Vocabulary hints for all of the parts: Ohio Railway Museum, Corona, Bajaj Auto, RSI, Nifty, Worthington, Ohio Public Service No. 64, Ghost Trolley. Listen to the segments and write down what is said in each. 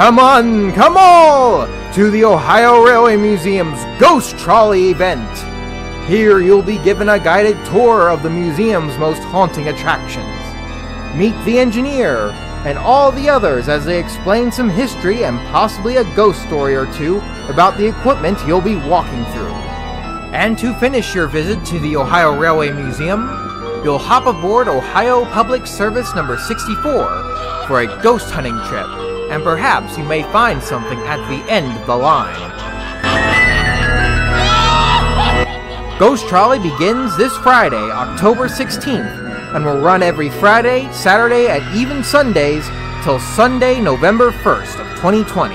Come on, come all to the Ohio Railway Museum's Ghost Trolley event. Here you'll be given a guided tour of the museum's most haunting attractions. Meet the engineer and all the others as they explain some history and possibly a ghost story or two about the equipment you'll be walking through. And to finish your visit to the Ohio Railway Museum, you'll hop aboard Ohio Public Service No. 64 for a ghost hunting trip, and perhaps you may find something at the end of the line. Ghost Trolley begins this Friday, October 16th, and will run every Friday, Saturday, and even Sundays till Sunday, November 1st of 2020.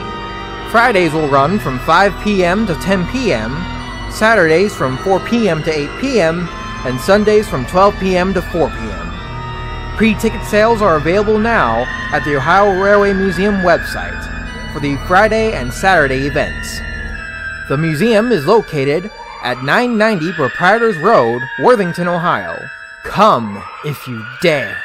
Fridays will run from 5 p.m. to 10 p.m., Saturdays from 4 p.m. to 8 p.m., and Sundays from 12 p.m. to 4 p.m. Pre-ticket sales are available now at the Ohio Railway Museum website for the Friday and Saturday events. The museum is located at 990 Proprietors Road, Worthington, Ohio. Come if you dare.